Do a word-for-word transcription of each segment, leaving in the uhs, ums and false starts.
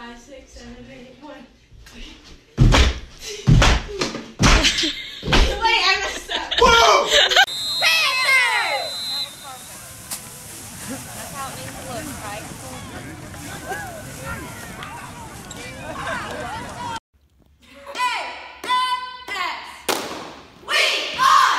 five, six, seven, eight, one. Wait, I messed up. Whoa! Panthers! That's how it needs to look, right? A F S! We are! Awesome!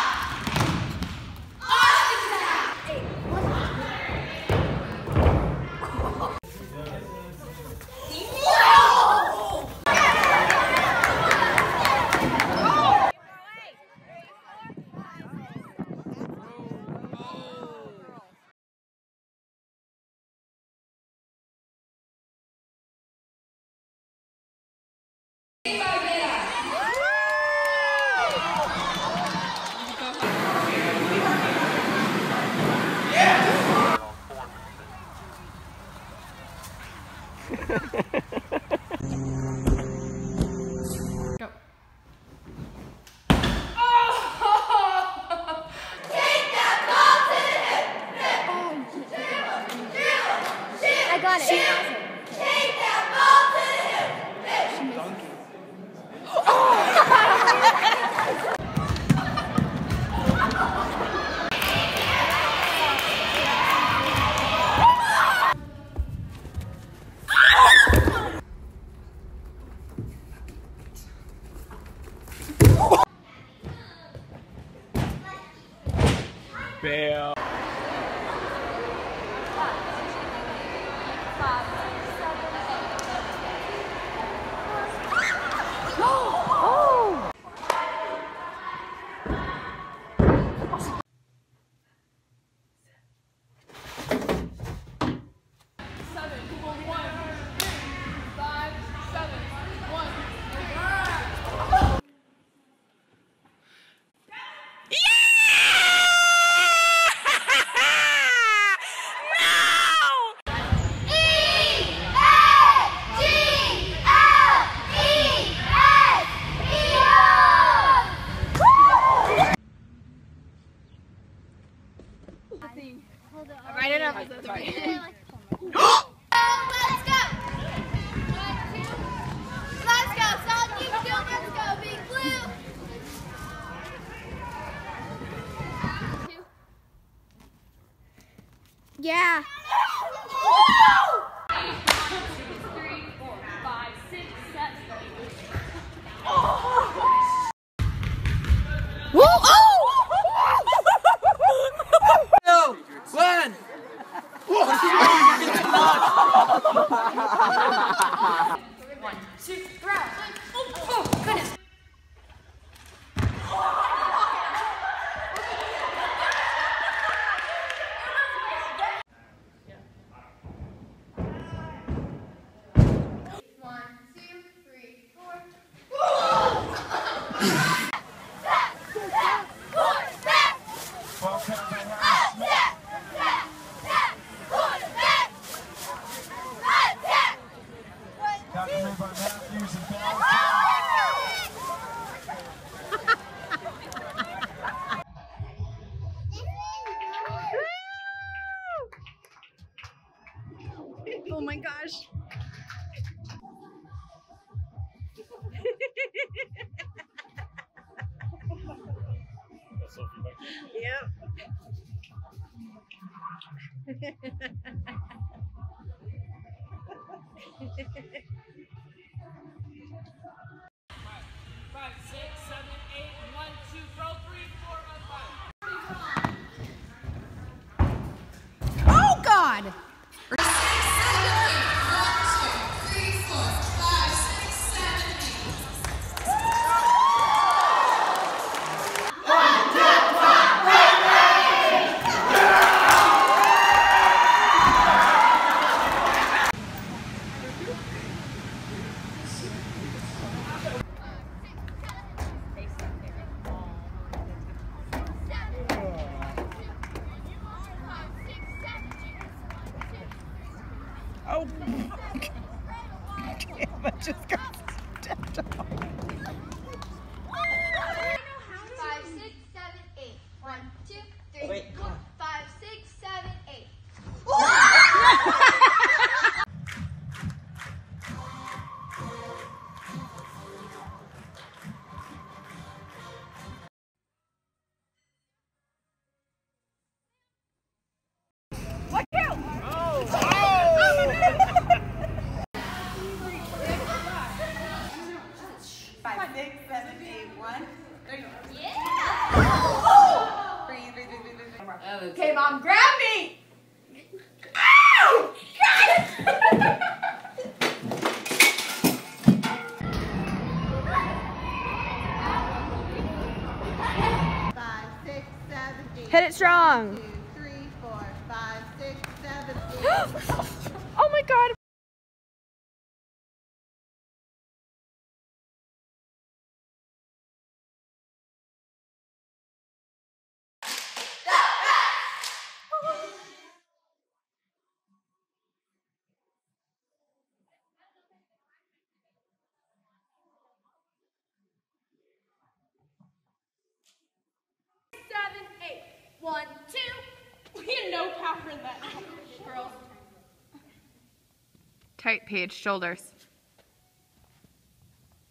Bail. Yeah. Oh my gosh. Yep. Oh, damn, I just got stepped on. Five, six, seven, eight. One, two, three, Wait. four, five, six, seven, eight. strong. Two, three, four, five, six, seven, eight. Oh my God. One, two. We had no power in that, girls. Tight, Paige. Shoulders.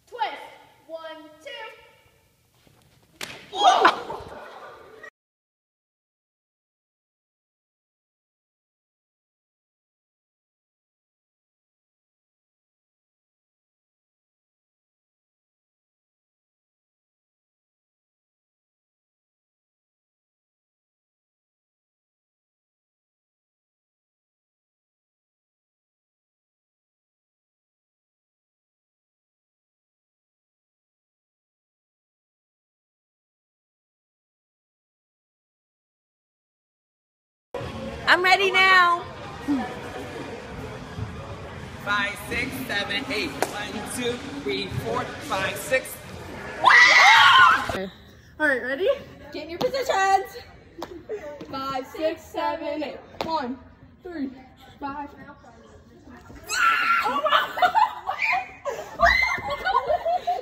Twist. One, two. Whoa! I'm ready now. Five, six, seven, eight. One, two, three, four, five, six. All right, ready? Get in your positions. Five, six, seven, eight. One, three, five. Oh my God.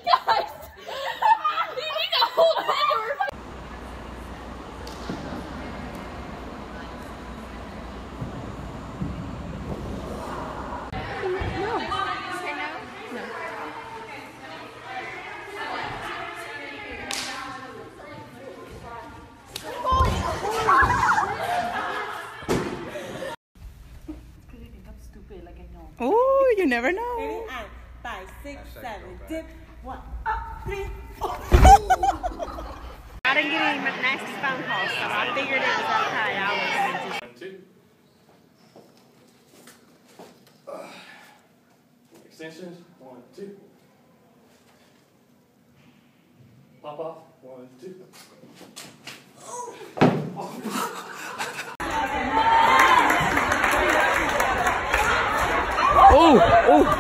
Guys, you need to hold on to her. Oh, you never know. Ready? And five, six, seven, dip, one, up, three, oh. I didn't get any nasty phone calls, so I figured it was okay. I was going to do one, two. Uh, extensions, one, two. Pop off, one, two. Oh. Oh. Oh, oh.